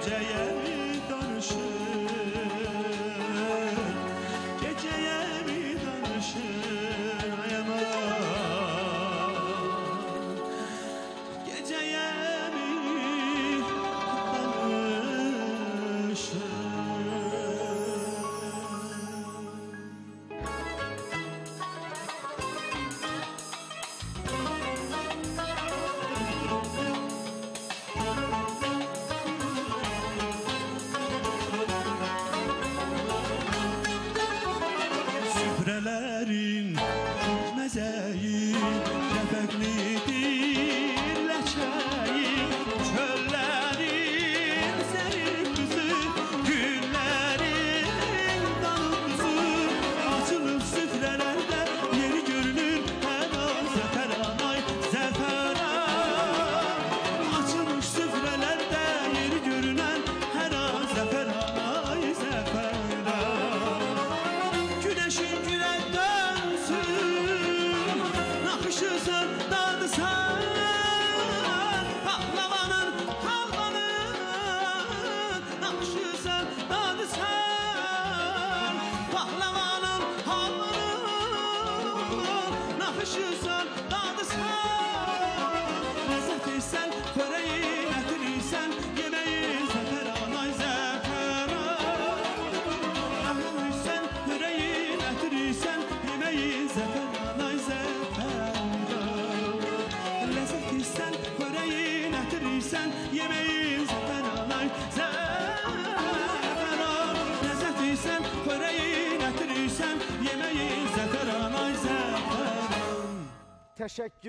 gecəyə danışır, gecəyə danışır, ay aman, gecəyə danışır. Süprələrin məzəyi, kəpəklidir ləçəyi, çöllərin sərin qızı, günlərin dal qızı. Açılıb süfrələrdə yeri görünür hər ay, zəfəranay, zəfəran. Açılıb süfrələrdə yeri görünən hər ay, zəfəranay, zəfəran. Güneşin günü Naxışısan, dadısan, ləzzət etsən, börəyi, ətir etsən, yeməyi, zəfəran, ay zəfəran. Əhəl etsən, börəyi, ətir etsən, yeməyi, zəfəran, ay zəfəran. Ləzzət etsən, börəyi, ətir etsən, yeməyi, zəfəran, ay zəfəran. Ləzzət etsən, börəyi, ətir etsən, yeməyi, zəfəran, ay zəfəran. Teşekkür.